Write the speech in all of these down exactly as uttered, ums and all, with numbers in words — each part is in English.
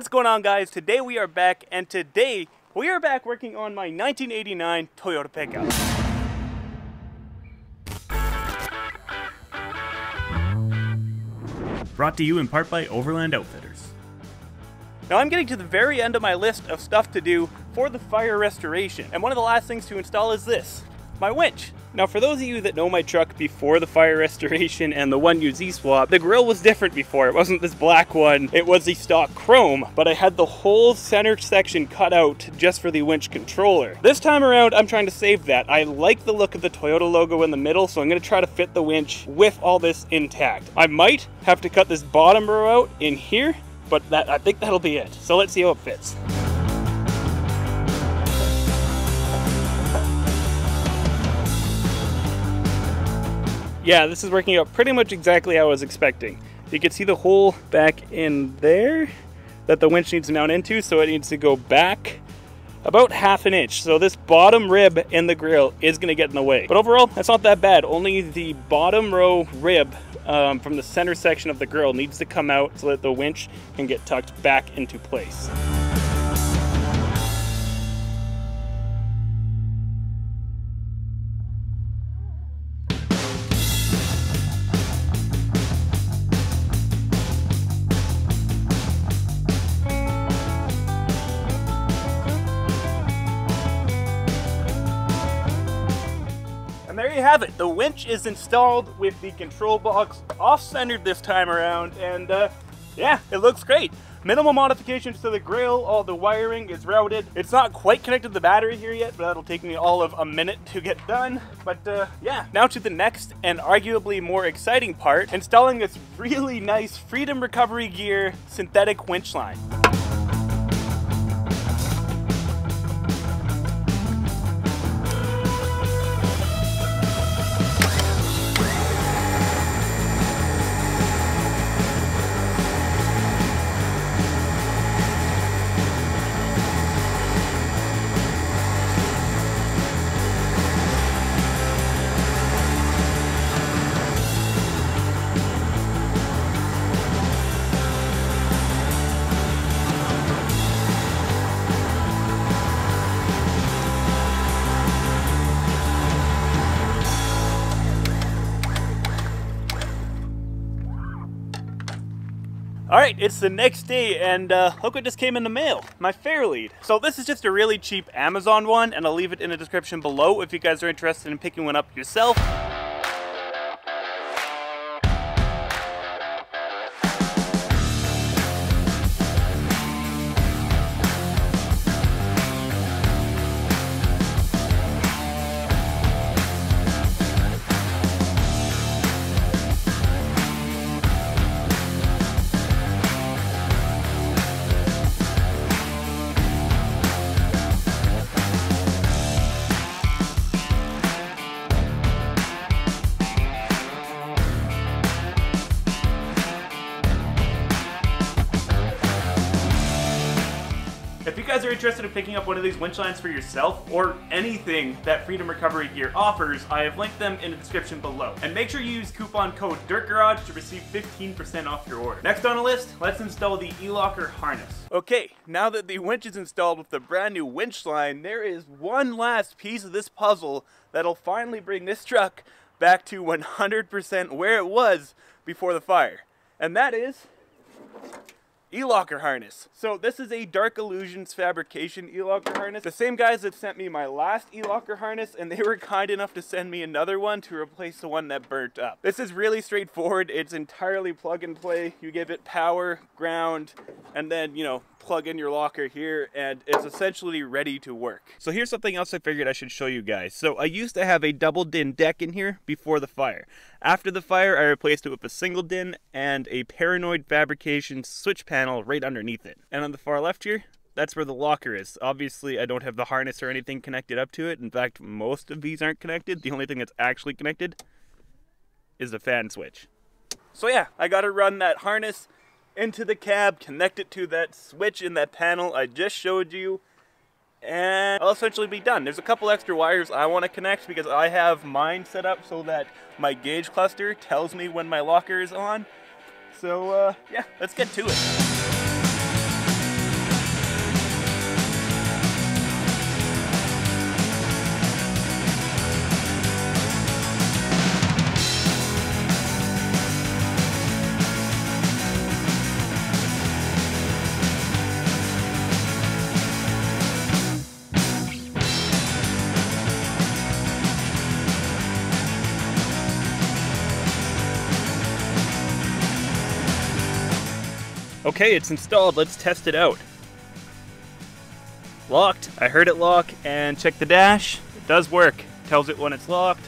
What's going on, guys? Today we are back, and today we are back working on my nineteen eighty-nine Toyota pickup. Brought to you in part by Overland Outfitters. Now I'm getting to the very end of my list of stuff to do for the fire restoration, and one of the last things to install is this, my winch. Now for those of you that know my truck before the fire restoration and the one U Z swap, the grill was different before. It wasn't this black one, it was the stock chrome, but I had the whole center section cut out just for the winch controller. This time around, I'm trying to save that. I like the look of the Toyota logo in the middle, so I'm gonna try to fit the winch with all this intact. I might have to cut this bottom row out in here, but that, I think that'll be it. So let's see how it fits. Yeah, this is working out pretty much exactly how I was expecting. You can see the hole back in there that the winch needs to mount into, so it needs to go back about half an inch. So this bottom rib in the grill is gonna get in the way. But overall, that's not that bad. Only the bottom row rib um, from the center section of the grill needs to come out so that the winch can get tucked back into place. There you have it. The winch is installed with the control box off-centered this time around, and uh, yeah, it looks great. Minimal modifications to the grill, all the wiring is routed. It's not quite connected to the battery here yet, but that'll take me all of a minute to get done. But uh, yeah, now to the next and arguably more exciting part, installing this really nice Freedom Recovery Gear synthetic winch line. All right, it's the next day, and uh, look what just came in the mail, my fair lead. So this is just a really cheap Amazon one, and I'll leave it in the description below if you guys are interested in picking one up yourself. If you guys are interested in picking up one of these winch lines for yourself or anything that Freedom Recovery Gear offers, I have linked them in the description below. And make sure you use coupon code DIRTGARAGE to receive fifteen percent off your order. Next on the list, let's install the e-locker harness. Okay, now that the winch is installed with the brand new winch line, there is one last piece of this puzzle that'll finally bring this truck back to one hundred percent where it was before the fire. And that is e-locker harness. So this is a Dark Illusions Fabrication e-locker harness. The same guys that sent me my last e-locker harness, and they were kind enough to send me another one to replace the one that burnt up. This is really straightforward. It's entirely plug and play. You give it power, ground, and then, you know, plug in your locker here, and it's essentially ready to work. So here's something else I figured I should show you guys. So I used to have a double din deck in here before the fire. After the fire, I replaced it with a single din and a Paranoid Fabrication switch panel right underneath it. And on the far left here, that's where the locker is. Obviously, I don't have the harness or anything connected up to it. In fact, most of these aren't connected. The only thing that's actually connected is the fan switch. So yeah, I gotta run that harness into the cab, connect it to that switch in that panel I just showed you, and I'll essentially be done. There's a couple extra wires I want to connect because I have mine set up so that my gauge cluster tells me when my locker is on. So uh, yeah, let's get to it. Okay, it's installed. Let's test it out. Locked. I heard it lock, and check the dash. It does work. Tells it when it's locked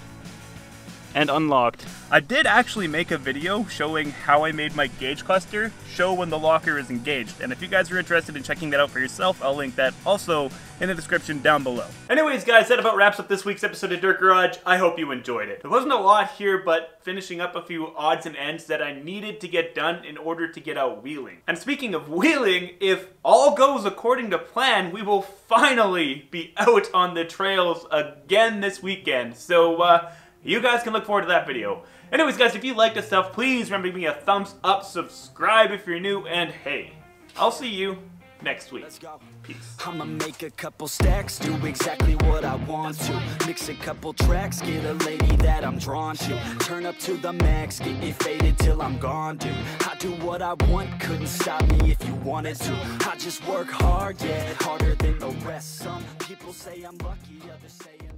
and unlocked. I did actually make a video showing how I made my gauge cluster show when the locker is engaged, and if you guys are interested in checking that out for yourself, I'll link that also in the description down below. Anyways guys, that about wraps up this week's episode of Dirt Garage. I hope you enjoyed it. There wasn't a lot here, but finishing up a few odds and ends that I needed to get done in order to get out wheeling. And speaking of wheeling, if all goes according to plan, we will finally be out on the trails again this weekend, so uh, you guys can look forward to that video. Anyways guys, if you like this stuff, please remember to give me a thumbs up, subscribe if you're new, and hey, I'll see you next week. Peace. I'ma make a couple stacks, do exactly what I want to. Mix a couple tracks, get a lady that I'm drawn to. Turn up to the max, get me faded till I'm gone, dude. I do what I want, couldn't stop me if you wanted to. I just work hard, yeah, harder than the rest. Some people say I'm lucky, others say I'm